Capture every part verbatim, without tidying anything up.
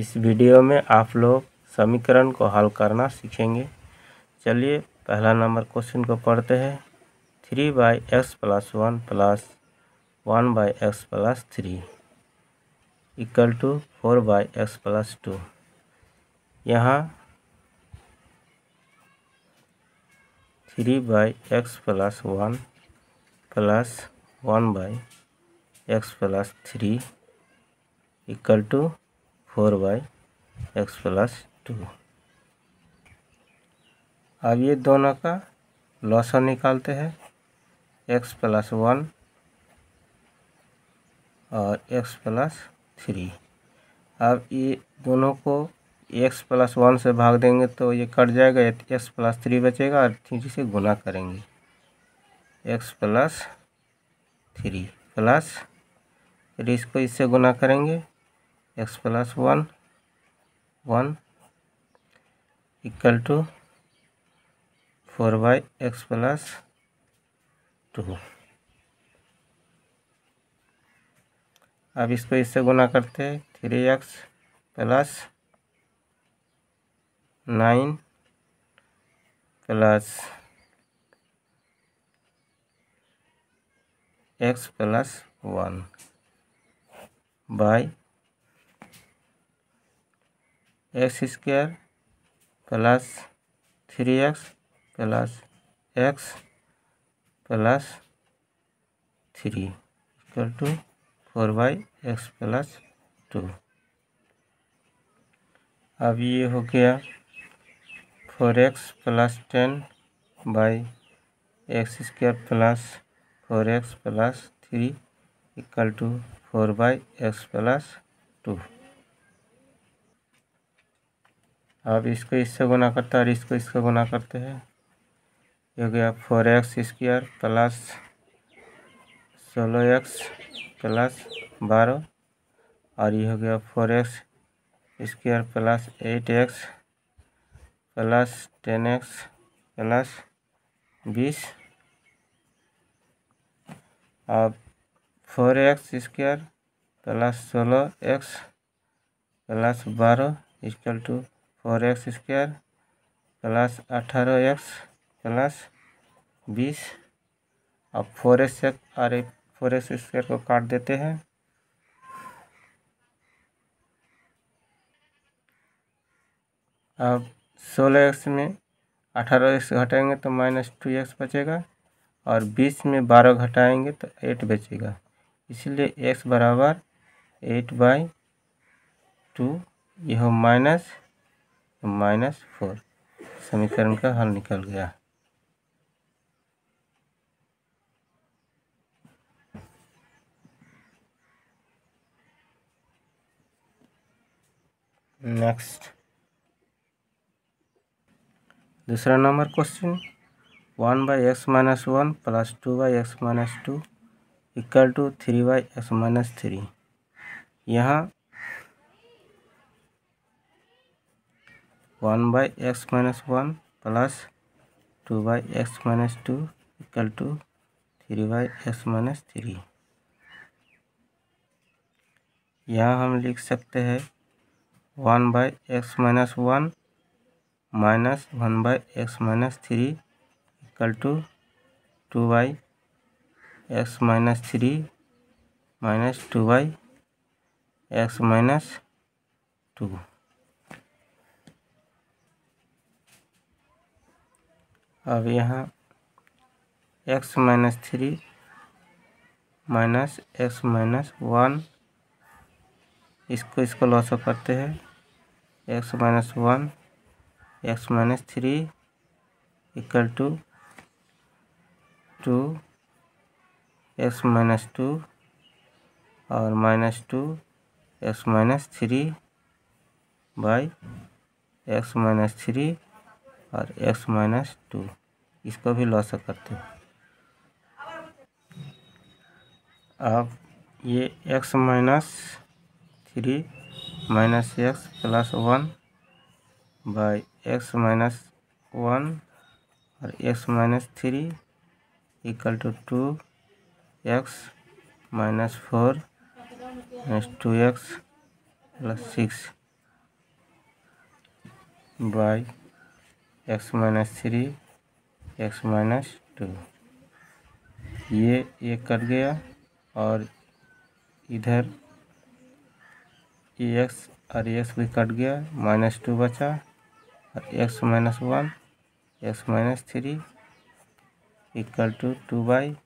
इस वीडियो में आप लोग समीकरण को हल करना सीखेंगे। चलिए पहला नंबर क्वेश्चन को पढ़ते हैं। Three by x plus one plus one by x plus three equal to four by x plus two. यहाँ three by x plus one plus one by x plus three equal to four by x plus two. अब ये दोनों का लॉसा निकालते हैं। X plus one और x plus three. अब ये दोनों को एक्स प्लस वन से भाग देंगे तो ये कट जाएगा, एक्स प्लस थ्री बचेगा और थ्री से गुना करेंगे। एक्स प्लस थ्री प्लस फिर इसको इससे गुना करेंगे। X plus one one equal to four by x plus two. अब इसको इससे गुना करते हैं। Three x plus nine plus x plus one by x square plus three x plus x plus three equal to four by x plus two. अब ये हो गया four x plus ten by x square plus four x plus three equal to four by x plus two. अब इसको इससे गुना करते हैं और इसको इससे गुना करते हैं। हो गया फोर एक्स स्क्वायर प्लस सोलह एक्स प्लस बारह और ये हो गया four x square plus eight x plus ten x plus बीस। अब फोर एक्स स्क्वायर प्लस सोलह एक्स प्लस बारह equal to four x square plus अठारह एक्स प्लस बीस। अब फोर एक्स और फोर एक्स स्क्वायर को काट देते हैं। अब सोलह एक्स में अठारह एक्स घटाएंगे तो माइनस टू एक्स बचेगा और बीस में बारह घटाएंगे तो एट बचेगा, इसलिए एक्स बराबर एट बाई टू। यह माइनस माइनस फोर। समीकरण का हल निकल गया। नेक्स्ट दूसरा नंबर question. One by x minus one plus two by x minus two equal to three by x minus three. यहाँ one by x minus one plus two by x minus two equal to three by x minus three. यहाँ हम लिख सकते हैं one by x minus one minus one by x minus three equal to two by x minus three minus two by x minus two. अब यहाँ x minus three minus x minus one इसको इसको लॉसअप करते हैं। x minus one x minus three equal to two x minus two और minus two x minus three by x minus three और x minus two इसको भी लॉस करते हैं। अब ये x minus three minus x plus one by x minus one और x minus three equal to two x minus four minus two x plus six by x minus three x minus two, ये एक cut गया और इधर ए x और x भी cut गया, माइनस टू बचा और x minus one x minus three equal to two by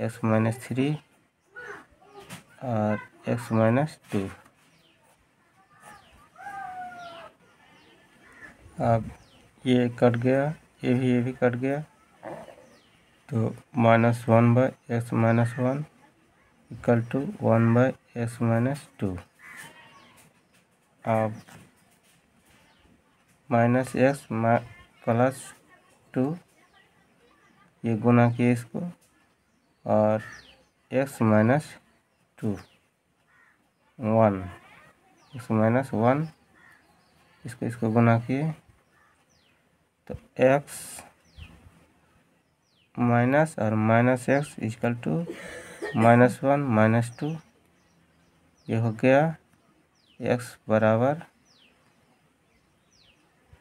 x minus three और एक्स माइनस टू। अब ये कट गया, ये भी ये भी कट गया, तो minus one by x minus one equal to one by x minus two. अब माइनस एक्स मा प्लस टू ये गुना किया इसको और x minus two one x minus one इसको इसको गुना किए तो एक्स माइनस और minus x equal to minus one minus two, ये हो गया एक्स बराबर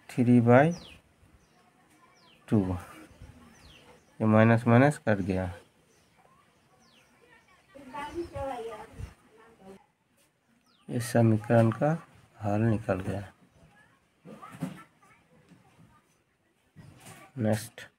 थ्री बाई टू। ये माइनस माइनस कट गया। इस समीकरण का हल निकल गया। नेक्स्ट।